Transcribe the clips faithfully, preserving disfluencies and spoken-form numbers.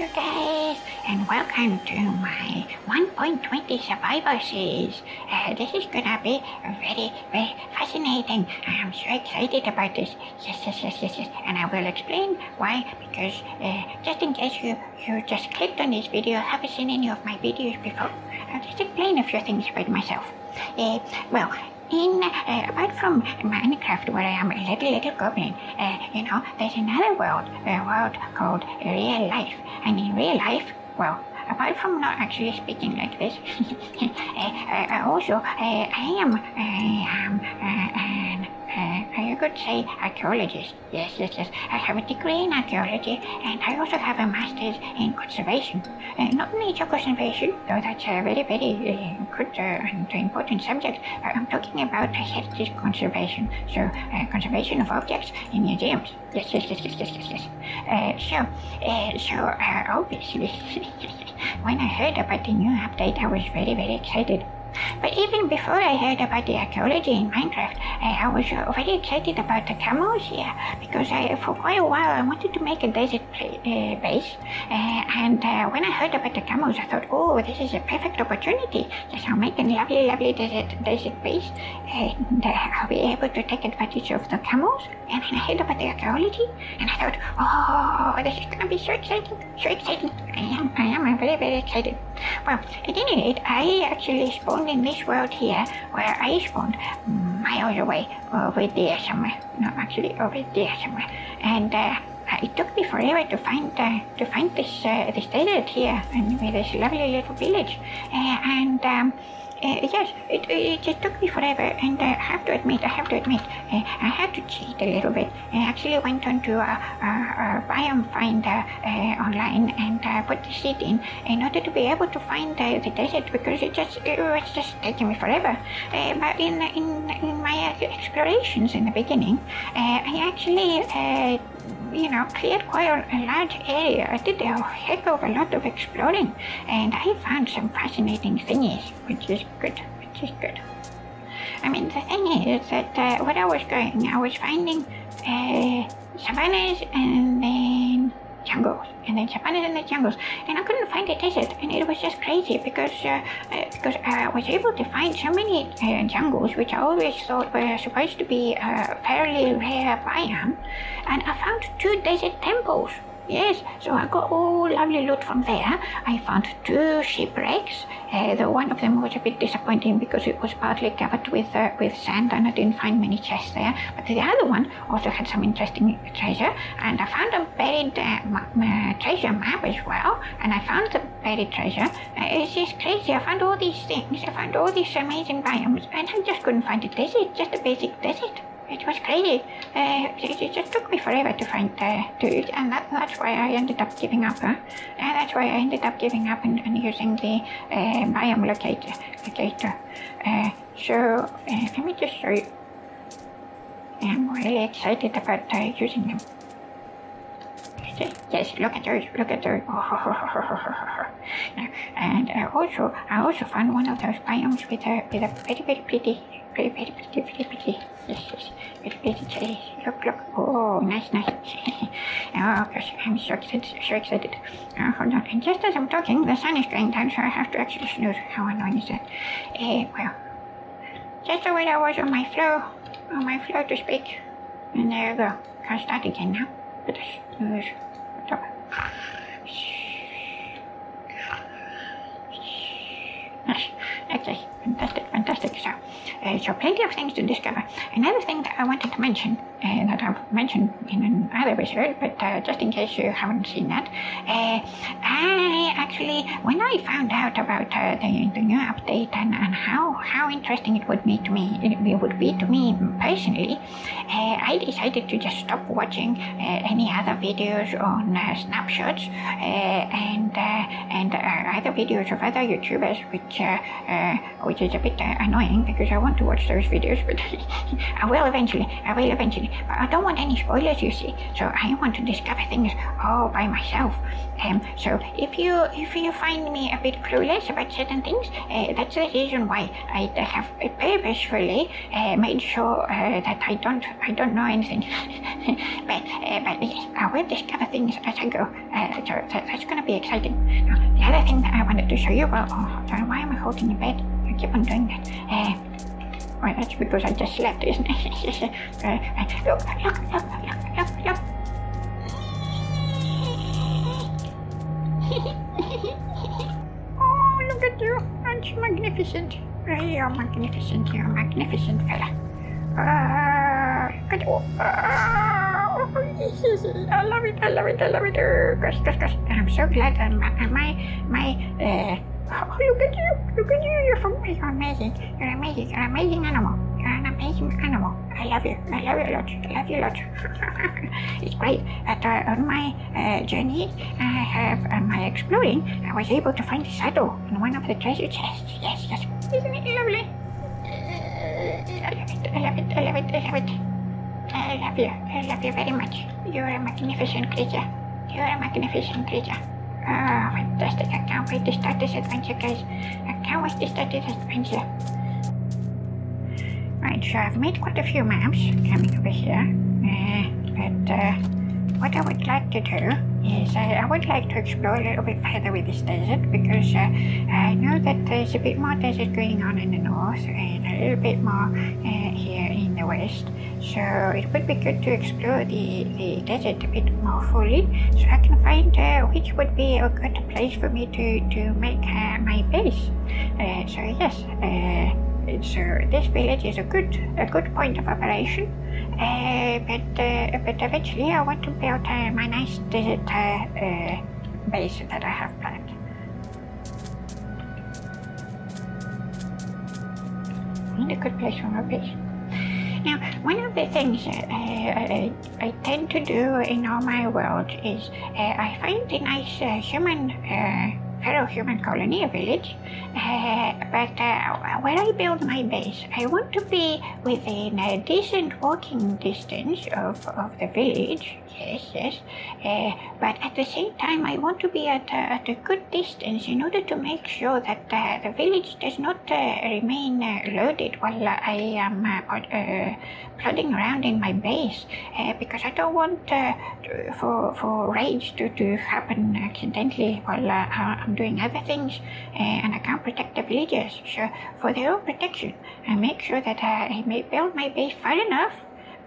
Hello guys, and welcome to my one point twenty survival series. Uh, this is gonna be very, very fascinating. I'm so excited about this. Yes, yes, yes, yes, yes. And I will explain why, because uh, just in case you, you just clicked on this video, haven't seen any of my videos before, I'll just explain a few things about myself. Uh, well, In, uh, apart from Minecraft, where I am a little, little goblin, uh, you know, there's another world, a world called real life. And in real life, well, apart from not actually speaking like this, uh, uh, also, uh, I am, I am, uh, an Uh, you could say archaeologist. Yes, yes, yes. I have a degree in archaeology, and I also have a master's in conservation. Uh, not nature conservation, though that's a very, very uh, good uh, and important subject. I'm talking about heritage conservation, so uh, conservation of objects in museums. Yes, yes, yes, yes, yes, yes, yes. Uh, so, uh, so uh, obviously, when I heard about the new update, I was very, very excited. But even before I heard about the archaeology in Minecraft, I, I was very excited about the camels here, because I, for quite a while I wanted to make a desert uh, base, uh, and uh, when I heard about the camels I thought, oh, this is a perfect opportunity, yes, I'll make a lovely, lovely desert, desert base, and uh, I'll be able to take advantage of the camels. And then I heard about the archaeology, and I thought, oh, this is going to be so exciting, so exciting. I am, I am, I'm very, very excited. Well, at any rate, I actually spawned in this world here, where I spawned miles away, over there somewhere, no, actually over there somewhere, and uh, it took me forever to find uh, to find this uh, this desert here, and with this lovely little village, uh, and um, uh, yes, it, it just took me forever, and uh, I have to admit, I have to admit, uh, I had to cheat a little bit. I actually went on to a, a, a biome finder uh, online, and uh, put the seed in in order to be able to find uh, the desert, because it just it was just taking me forever. Uh, but in, in in my explorations in the beginning, uh, I actually uh, you know, cleared quite a large area. I did a heck of a lot of exploring, and I found some fascinating thingies, which is good, which is good. I mean, the thing is that uh, where I was going, I was finding uh, savannas and then jungles, and then savannas and then jungles, and I couldn't find a desert, and it was just crazy, because uh, uh, because I was able to find so many uh, jungles, which I always thought were supposed to be a fairly rare biome, and I found two desert temples. Yes, so I got all lovely loot from there. I found two shipwrecks, uh, though one of them was a bit disappointing because it was partly covered with uh, with sand, and I didn't find many chests there. But the other one also had some interesting treasure, and I found a buried uh, ma ma treasure map as well, and I found the buried treasure. Uh, it's just crazy, I found all these things, I found all these amazing biomes, and I just couldn't find a desert, just a basic desert. It was crazy. Uh, it, it just took me forever to find uh, to it, and that, that's why I ended up giving up. Huh? And that's why I ended up giving up and, and using the uh, biome locator. locator. Uh, so uh, let me just show you. I'm really excited about uh, using them. Yes, look at those, look at those. And uh, also, I also found one of those biomes with a with a very very pretty. Very, very pretty, very pretty. Yes, yes. Very pretty trees. Look, look. Oh, nice, nice. Oh, gosh, I'm so excited, so excited. Uh, hold on. And just as I'm talking, the sun is going down, so I have to actually snooze. How annoying is that? Uh, well, just the way I was on my flow, on my flow to speak. And there you go. Can't start again now. But snooze. Stop. Nice. Okay. Fantastic, fantastic. So, uh, so plenty of things to discover. Another thing that I wanted to mention, uh, that I've mentioned in another episode, but uh, just in case you haven't seen that, uh, I actually, when I found out about uh, the, the new update, and, and how how interesting it would be to me, it would be to me personally, uh, I decided to just stop watching uh, any other videos on uh, snapshots, uh, and uh, and uh, other videos of other YouTubers, which uh, uh, which is a bit uh, annoying, because I want to watch those videos, but I will eventually, I will eventually. but I don't want any spoilers, you see, so I want to discover things all by myself. Um, so if you if you find me a bit clueless about certain things, uh, that's the reason why I have purposefully uh, made sure uh, that I don't I don't know anything. but uh, but yes, I will discover things as I go. Uh, so that, that's gonna be exciting. Now, the other thing that I wanted to show you. Well, oh, sorry, why am I holding the bed? I keep on doing that. Uh, Well, that's because I just slept, isn't it? uh, look, look, look, look, look, look. Oh, look at you. That's magnificent. Oh, you're magnificent. You're a magnificent fella. Uh, good. Oh, I love it. I love it. I love it. Oh, gosh, gosh, gosh. I'm so glad that my, my, uh, oh, look at you, look at you, you're, from, you're amazing, you're amazing, you're an amazing animal, you're an amazing animal, I love you, I love you a lot, I love you a lot. It's great that uh, on my uh, journey, I have, on my exploring, I was able to find a saddle in one of the treasure chests, yes, yes, isn't it lovely? I love it, I love it, I love it, I love it, I love you, I love you very much, you're a magnificent creature, you're a magnificent creature. Oh, fantastic. I can't wait to start this adventure, guys. I can't wait to start this adventure. Right, so I've made quite a few maps coming over here. Uh, but uh, what I would like to do is I, I would like to explore a little bit further with this desert, because uh, I know that there's a bit more desert going on in the north and a little bit more uh, here in the west. So it would be good to explore the, the desert a bit more fully, so I can find uh, which would be a good place for me to, to make uh, my base. Uh, so yes, uh, so this village is a good a good point of operation, uh, but, uh, but eventually I want to build uh, my nice desert uh, uh, base that I have planned. I need a good place for my base. Now, one of the things uh, I, I tend to do in all my world is uh, I find a nice uh, human, uh, fellow human colony, a village, uh, but uh, when I build my base, I want to be within a decent walking distance of, of the village, yes, yes, uh, but at the same time I want to be at a, at a good distance in order to make sure that uh, the village does not uh, remain uh, loaded while I am uh, uh, plodding around in my base, uh, because I don't want uh, to, for, for raids to, to happen accidentally while uh, I'm doing other things, uh, and I can't protect the villagers. So for their own protection, I make sure that uh, I may build my base far enough,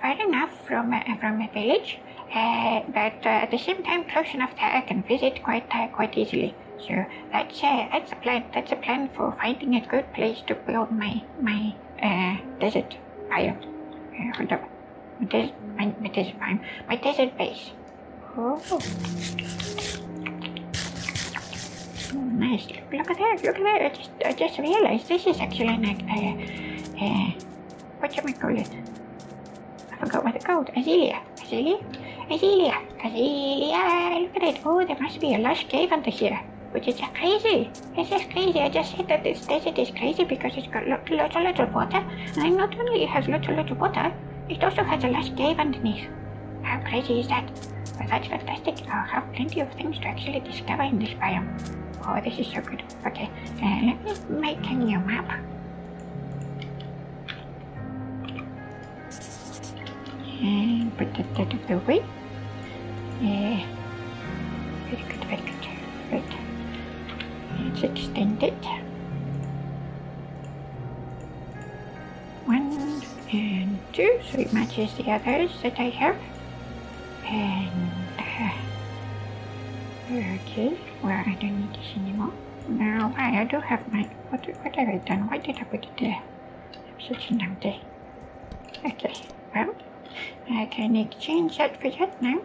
far enough from, uh, from a village, Uh, but uh, at the same time, close enough that I can visit quite uh, quite easily. So that's uh, that's a plan. That's a plan for finding a good place to build my my uh, desert biome. Uh, hold up, my desert, my, my desert biome, my desert base. Oh, nice! Look at that! Look at that! I just I just realized this is actually like uh, uh, what should we call it? I forgot what it's called. Azealia. Azealia. Azealia, Azealia, look at it. Oh, there must be a lush cave under here, which is just crazy. It's just crazy. I just said that this desert is crazy because it's got lots lots lots of water, and not only it has lots lots of water, it also has a lush cave underneath. How crazy is that? Well, that's fantastic. I'll have plenty of things to actually discover in this biome. Oh, this is so good. Okay, uh, let me make a new map. And put that out of the way. Yeah. Very good, very good. Right. Let's extend it. One and two, so it matches the others that I have. And uh, okay. Well, I don't need this anymore. Now, why? I do have my. What, what have I done? Why did I put it there? I'm such a dumb day. Okay. Well. I can exchange that for that now.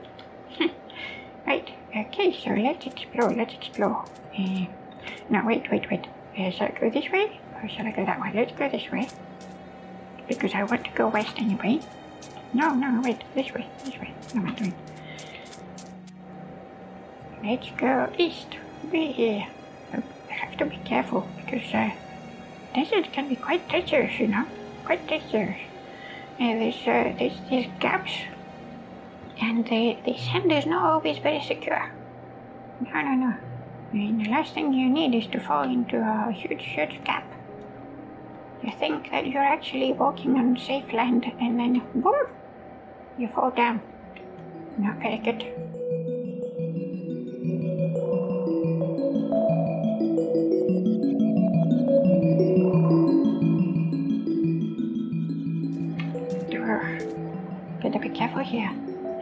Right, okay, so let's explore, let's explore. Uh, no, wait, wait, wait. Uh, shall I go this way or shall I go that way? Let's go this way. Because I want to go west anyway. No, no, wait, this way, this way. What am I doing? Let's go east. We uh, have to be careful because uh, deserts can be quite treacherous, you know? Quite treacherous. And there's, uh, there's these gaps. And they, they said there's not always very secure. No, no, no. I mean, the last thing you need is to fall into a huge, huge gap. You think that you're actually walking on safe land and then, boom, you fall down. Not very good. Gotta be careful here.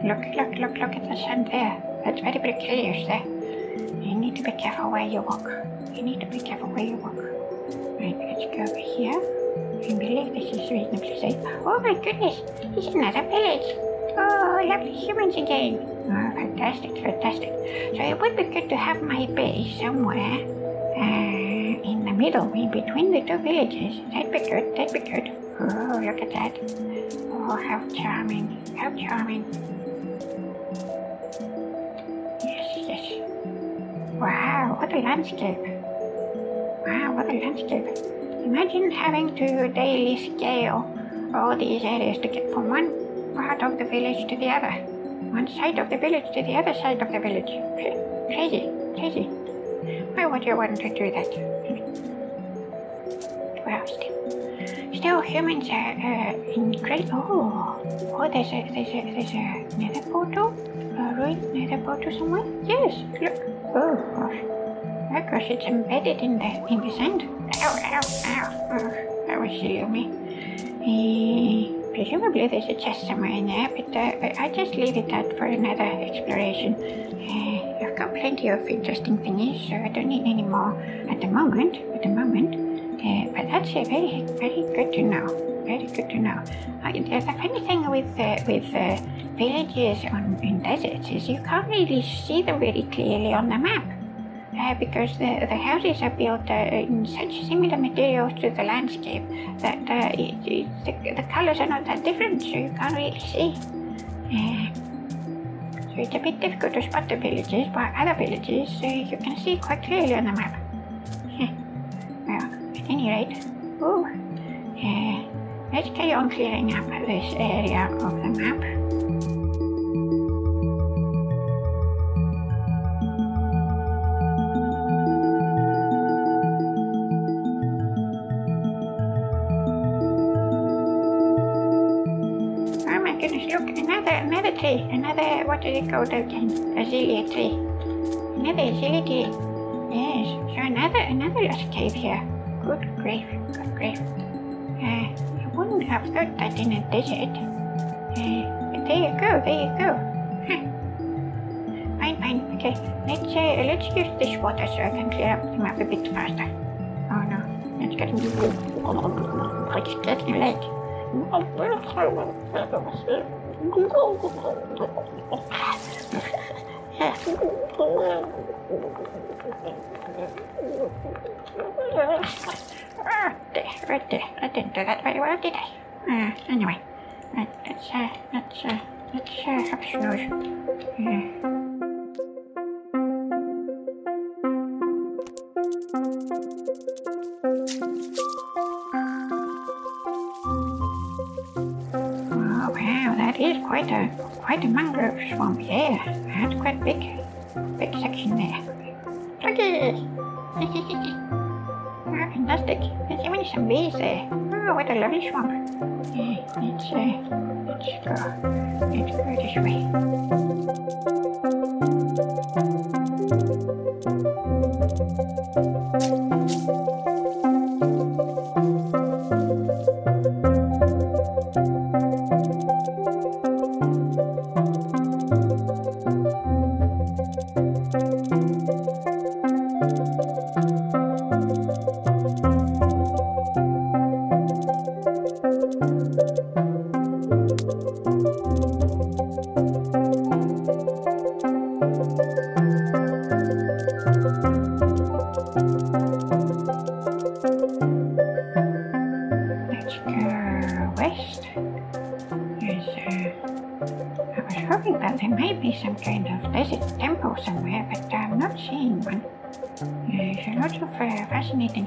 Look, look, look, look at the sand there. That's very precarious there. You need to be careful where you walk. You need to be careful where you walk. Right, let's go over here. I believe this is reasonably safe. Oh my goodness, this is another village. Oh, lovely humans again. Oh, fantastic, fantastic. So it would be good to have my base somewhere uh, in the middle, in between the two villages. That'd be good, that'd be good. Oh, look at that. Oh, how charming, how charming. Yes, yes. Wow, what a landscape. Wow, what a landscape. Imagine having to daily scale all these areas to get from one part of the village to the other. One side of the village to the other side of the village. Crazy, crazy. Why would you want to do that? Well, still. Still, humans are uh, incredible. Oh, oh, there's a there's a there's a nether portal, a ruined nether portal somewhere. Yes, look. Oh gosh, oh gosh, it's embedded in the in the sand. Ow, ow, ow. Oh, that was silly of me. Uh, presumably there's a chest somewhere in there, but uh, I just leave it out for another exploration. Uh, I've got plenty of interesting thingies, so I don't need any more at the moment. At the moment. Uh, but that's uh, very, very good to know. Very good to know. Uh, the funny thing with uh, with uh, villages on in deserts is you can't really see them very clearly on the map uh, because the the houses are built uh, in such similar materials to the landscape that uh, it, it, the the colors are not that different, so you can't really see. Uh, so it's a bit difficult to spot the villages, but other villages uh, you can see quite clearly on the map. At any rate, ooh, uh, let's carry on clearing up this area of the map. Oh my goodness, look, another another tree, another, what is it called again? Azalea tree. Another azalea tree. Yes, so another, another lost cave here. Good grief, good grief. Uh, I wouldn't have thought that in a desert. Uh, but there you go, there you go. Huh. Fine, fine, okay. Let's, uh, let's use this water so I can clear up the map a bit faster. Oh no, it's getting blue. It's getting late. Ah, there, right there. I didn't do that very well, did I? Uh, anyway, right, let's, uh, let's, uh, let's, uh, have a snooze. Oh, wow, that is quite a, quite a mangrove swamp, yeah. That's quite big, big section there. Okay. Ah, fantastic. There's even some bees there. Oh, what a lovely swamp. Uh, let's, uh, let's go. Let's go this way.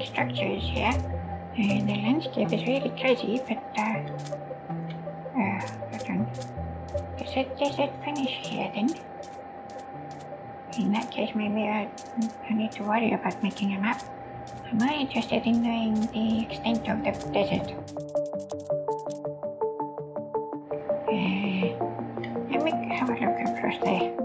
Structures here, and the landscape is really crazy, but uh, Ah, hold on. Does it, does it finish here then? In that case, maybe I don't need to worry about making a map. I'm more interested in knowing the extent of the desert. Uh, let me have a look across there.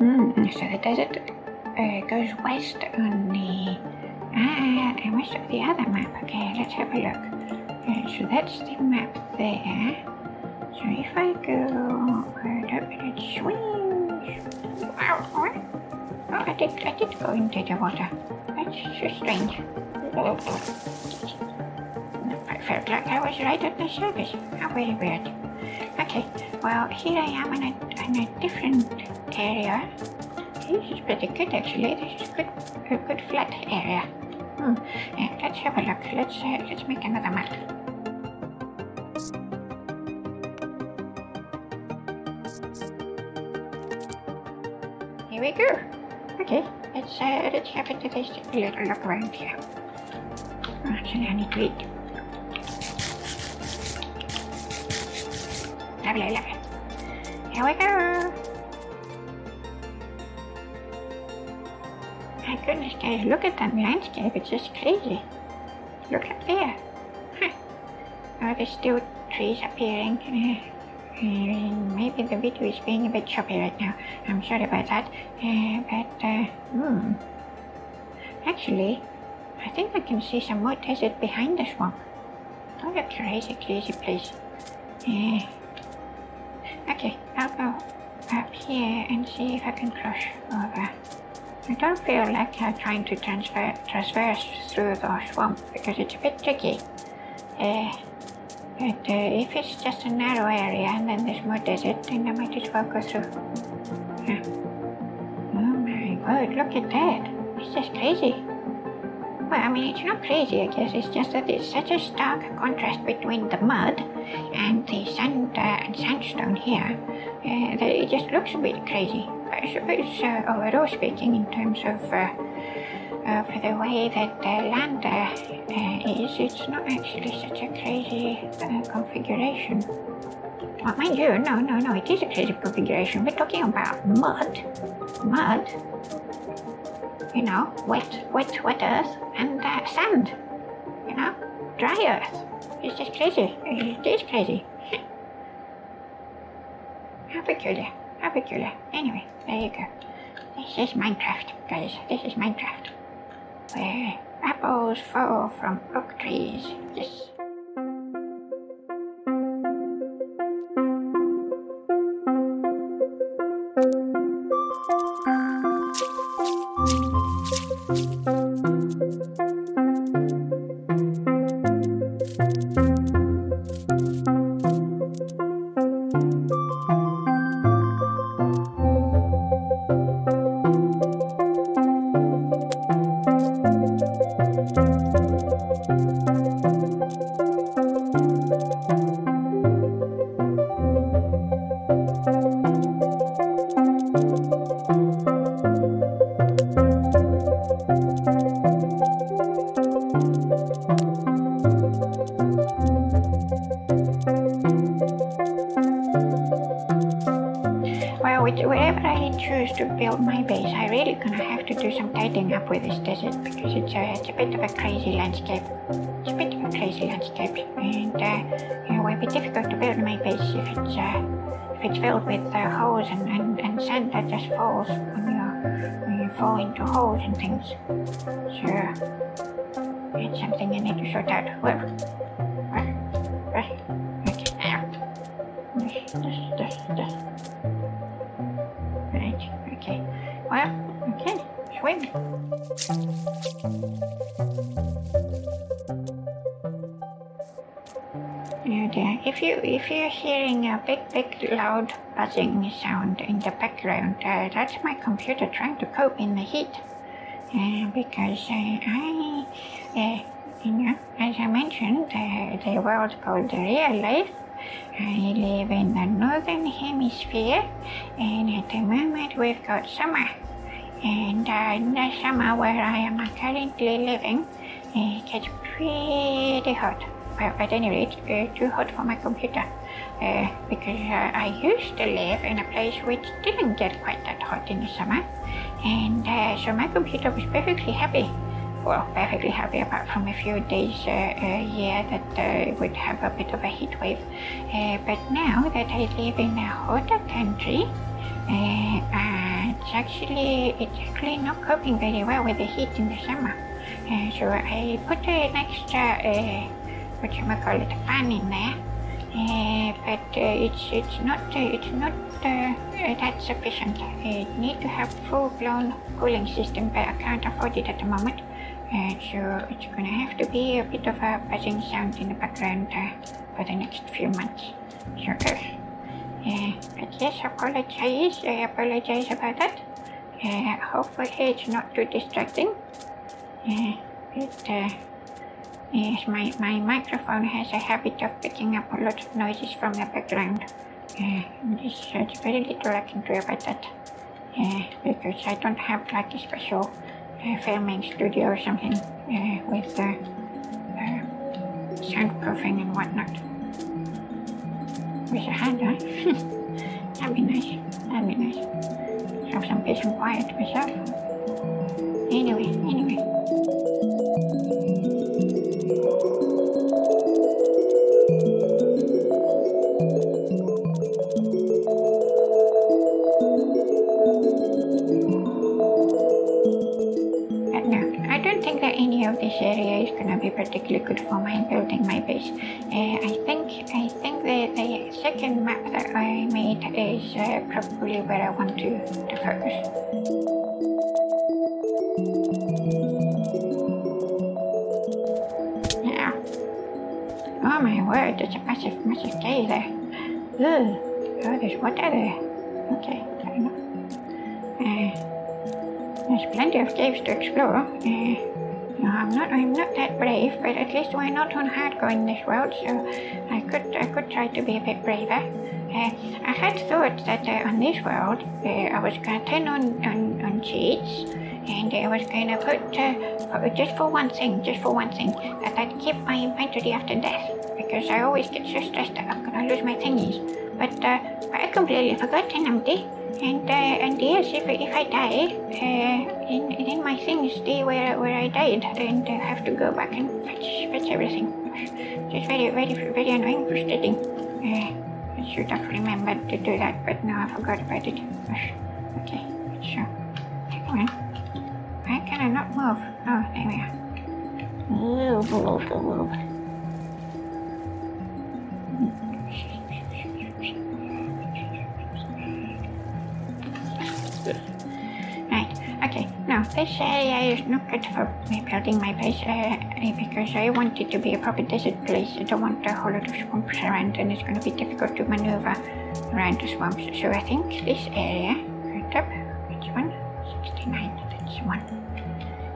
Mm, so the desert uh, goes west on the... Ah, I must have the other map. Okay, let's have a look. So that's the map there. So if I go right up and it swings. Wow, what? Oh, I did, I did go into the water. That's so strange. I felt like I was right at the surface. How very weird. Okay, well, here I am in a, in a different area. This is pretty good actually. This is good, a good flat area. Hmm. Yeah, let's have a look. Let's, uh, let's make another map. Here we go. Okay, let's uh, let's have a little look around here. Oh, so now I need to eat. Lovely, lovely. Here we go. My goodness, guys, look at that landscape. It's just crazy. Look up there. Huh. Oh, there's still trees appearing. Uh, Uh, maybe the video is being a bit choppy right now. I'm sorry about that. Uh, but, uh, hmm. Actually, I think I can see some more desert behind the swamp. What a crazy, crazy place. Uh, okay, I'll go up here and see if I can cross over. I don't feel like I'm trying to transfer, transverse through the swamp because it's a bit tricky. Uh, But uh, if it's just a narrow area and then there's more desert, then I might as well go through. Yeah. Oh my god, look at that. It's just crazy. Well, I mean, it's not crazy, I guess. It's just that it's such a stark contrast between the mud and the sand uh, and sandstone here uh, that it just looks a bit crazy. But I suppose uh, overall speaking, in terms of uh, Uh, for the way that the land uh, uh, is, it's not actually such a crazy uh, configuration. Well, mind you, no, no, no, it is a crazy configuration. We're talking about mud, mud, you know, wet, wet, wet earth, and uh, sand, you know, dry earth. It's just crazy. It is crazy. How peculiar, how peculiar. Anyway, there you go. This is Minecraft, guys. This is Minecraft. Where apples fall from oak trees. Yes. Wherever I choose to build my base, I really gonna have to do some tidying up with this desert because it's a, it's a bit of a crazy landscape. It's a bit of a crazy landscape, and uh, it will be difficult to build my base if it's uh, if it's filled with uh, holes and, and, and sand that just falls when you when you fall into holes and things. So it's something I need to sort out. Well, okay. Okay. Well, okay. Swim. Oh dear. If you if you're hearing a big big loud buzzing sound in the background, uh, that's my computer trying to cope in the heat. Uh, because uh, I, uh, you know, as I mentioned, uh, the world called real life I live in the northern hemisphere, and at the moment we've got summer. And uh, in the summer where I am currently living, it gets pretty hot. Well, at any rate, uh, too hot for my computer, uh, because uh, I used to live in a place which didn't get quite that hot in the summer, and uh, so my computer was perfectly happy. Well, perfectly happy apart from a few days uh, a year that uh, would have a bit of a heat wave. Uh, but now that I live in a hotter country, uh, uh, it's actually it's actually not coping very well with the heat in the summer. Uh, so I put an extra uh, what you might call it fan in there, uh, but uh, it's it's not uh, it's not uh, that sufficient. I need to have full-blown cooling system, but I can't afford it at the moment. Uh, so it's gonna have to be a bit of a buzzing sound in the background uh, for the next few months. So, uh, but yes, apologize, I apologize about that. Uh, hopefully it's not too distracting. Uh, but, uh, yes, my, my microphone has a habit of picking up a lot of noises from the background. Uh, there's, there's very little I can do about that, uh, because I don't have like a special Uh, filming studio or something uh, with uh, uh, soundproofing and whatnot. With a hand, huh? That'd be nice. That'd be nice. Have some peace and quiet myself. Anyway, anyway. This area is gonna be particularly good for my building my base. Uh, I think I think the, the second map that I made is uh, probably where I want to, to focus. Yeah. Oh my word, there's a massive, massive cave there. Ugh. Oh, there's water there. Okay, fair enough. Uh, there's plenty of caves to explore. Uh, No, I'm not. I'm not that brave, but at least we're not on hardcore in this world, so I could. I could try to be a bit braver. Uh, I had thought that uh, on this world, uh, I was gonna turn on on, on cheats, and I was gonna put uh, just for one thing, just for one thing, that I'd keep my inventory after death, because I always get so stressed that I'm gonna lose my thingies. But uh, I completely forgot, and empty. And, uh, and yes, if, if I die, uh, in, in my things stay where, where I died, and I uh, have to go back and fetch, fetch everything. It's very, very, very annoying, frustrating. Uh, I should have remembered to do that, but now I forgot about it. Okay, so, come on. Why can I not move? Oh, there we are. This area is not good for me building my base uh, because I want it to be a proper desert place. I don't want a whole lot of swamps around, and it's going to be difficult to maneuver around the swamps. So I think this area, right up, which one? sixty-nine, that's one.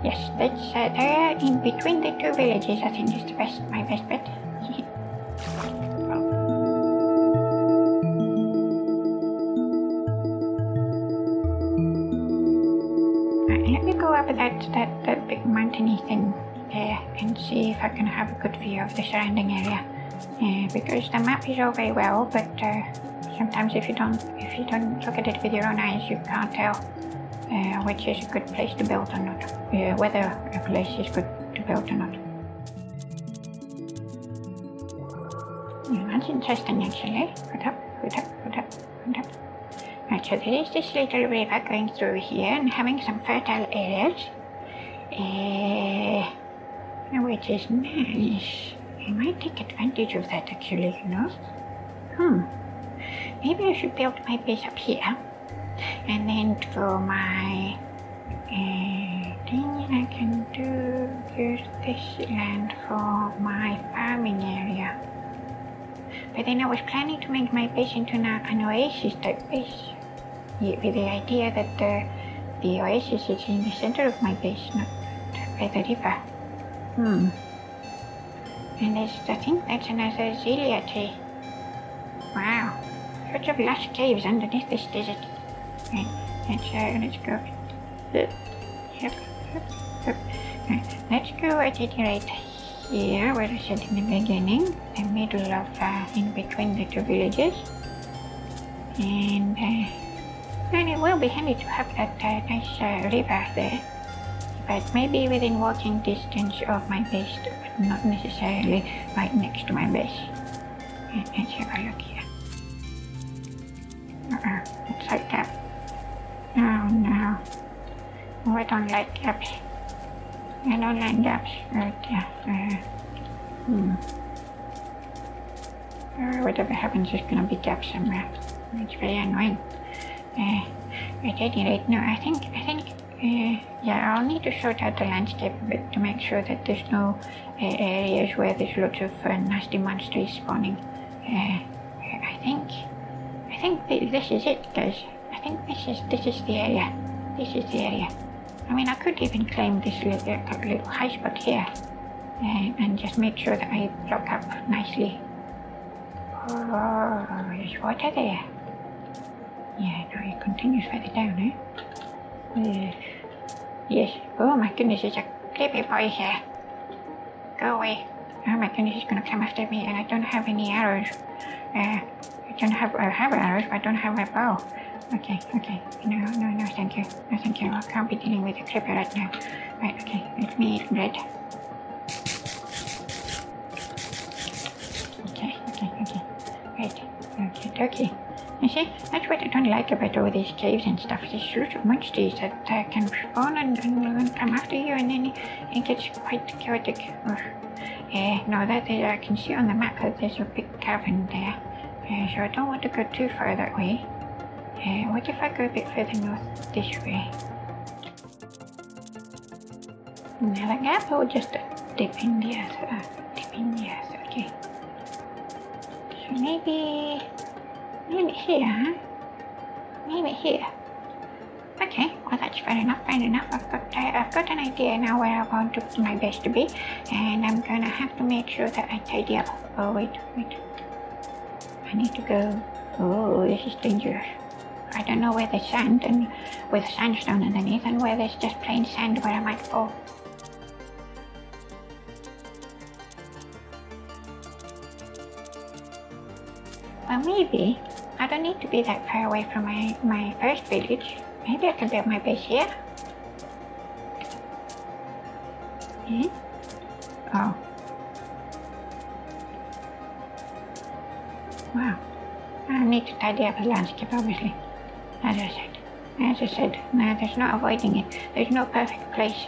Yes, that's uh, there in between the two villages, I think is the best, my best bet. That, that big mountainy thing there and see if I can have a good view of the surrounding area, uh, because the map is all very well, but uh, sometimes if you don't if you don't look at it with your own eyes, you can't tell uh, which is a good place to build or not, uh, whether a place is good to build or not. Yeah, that's interesting actually. Put up, put up, put up, put up. Right, so there is this little river going through here and having some fertile areas, uh, which is nice. I might take advantage of that actually, you know. Hmm. Maybe I should build my base up here and then for my uh, thing I can do use this land for my farming area. But then I was planning to make my base into an, an oasis type base, with the idea that uh, the oasis is in the center of my base, not by the river. Hmm. And there's, I think that's another Zelia tree. bunch of lush caves underneath this desert. And, and so let's go. Yep, yep, yep. Let's go at it right here, where I said in the beginning, the middle of, uh, in between the two villages. And, uh, and it will be handy to have that uh, nice uh, river there. But maybe within walking distance of my base, but not necessarily right next to my base. And let's have a look here. Uh-uh, it's like that. Oh no. Oh, I don't like gaps. I don't like gaps. Right there. Uh, hmm. Uh, whatever happens, there's gonna be gaps somewhere. It's very annoying. Uh, at any rate, no, I think, I think, Uh, yeah, I'll need to sort out the landscape a bit to make sure that there's no uh, areas where there's lots of uh, nasty monsters spawning. Uh, I think, I think th this is it, guys. I think this is this is the area. This is the area. I mean, I could even claim this little, little high spot here uh, and just make sure that I block up nicely. Oh, there's water there. Yeah, no, it continues further down, eh? Uh, Yes. Oh my goodness, there's a creepy boy here. Go away. Oh my goodness, he's gonna come after me, and I don't have any arrows. Uh, I don't have, I have arrows, but I don't have a bow. Okay, okay. No, no, no, thank you. No, thank you. I can't be dealing with a creeper right now. Right, okay. Let me eat bread. Okay, okay, okay. Right. Okay, okay. You see, that's what I don't like about all these caves and stuff. There's lots of monsters that uh, can spawn and, and, and come after you, and then it gets quite chaotic. Oh. Uh, no, that is, I can see on the map that there's a big cavern there, uh, so I don't want to go too far that way. Uh, what if I go a bit further north this way? Another gap, or just dip in the earth? Uh, dip in the earth, okay. So maybe... Maybe here, huh? Maybe here. Okay, well that's fair enough, fair enough. I've got, uh, I've got an idea now where I want to, my base to be, and I'm gonna have to make sure that I tidy up. Oh wait, wait. I need to go. Oh, this is dangerous. I don't know where there's sand and with sandstone underneath, and where there's just plain sand where I might fall. Well, maybe I don't need to be that far away from my, my first village. Maybe I can build my base here. Hmm? Oh. Wow. I need to tidy up the landscape, obviously. As I said. As I said, no, there's no avoiding it. There's no perfect place.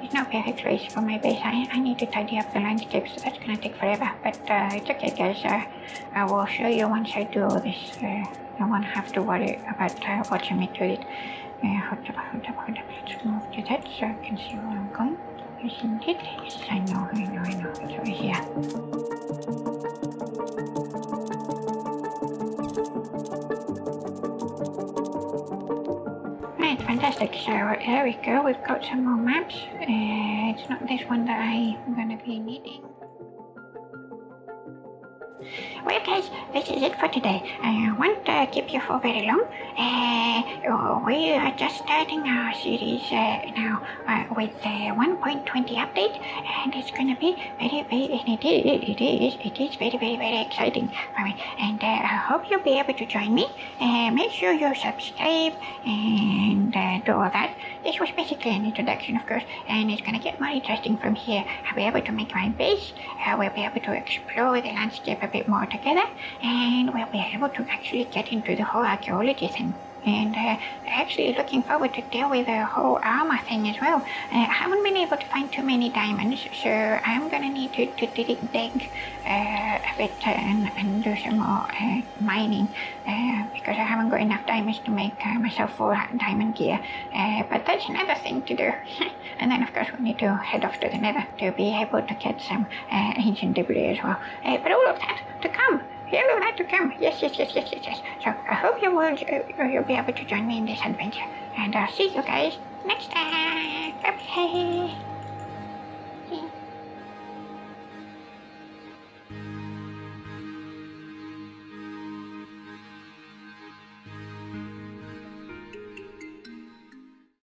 There's no perfect place for my base. I, I need to tidy up the landscape, so that's gonna take forever. But uh, it's okay, guys. Uh, I will show you once I do all this. Uh, I won't have to worry about uh, watching me do it. Uh, hold up, hold up, hold up. Let's move to that so I can see where I'm going. Isn't it? Yes, I know, I know, I know. It's over here. Fantastic, so there we go, we've got some more maps. Uh, it's not this one that I'm going to be needing. Well guys, this is it for today. I won't uh, keep you for very long. Uh, we are just starting our series uh, now uh, with the uh, one point twenty update, and it's going to be very, very, and it is, it is, it is very, very, very exciting for me. And uh, I hope you'll be able to join me. Uh, make sure you subscribe and uh, do all that. This was basically an introduction, of course, and it's going to get more interesting from here. I'll be able to make my base, uh, we'll be able to explore the landscape a bit more together, and we'll be able to actually get into the whole archaeology thing. And uh, actually looking forward to deal with the whole armor thing as well. Uh, I haven't been able to find too many diamonds, so I'm gonna need to, to dig, dig uh, a bit uh, and, and do some more uh, mining uh, because I haven't got enough diamonds to make uh, myself full diamond gear. Uh, but that's another thing to do. And then of course we need to head off to the nether to be able to get some uh, ancient debris as well. Uh, but all of that to come. All of that to come. Yes, yes, yes, yes, yes, yes. So I hope you will, uh, you'll be able to join me in this adventure. And I'll see you guys next time. Bye-bye.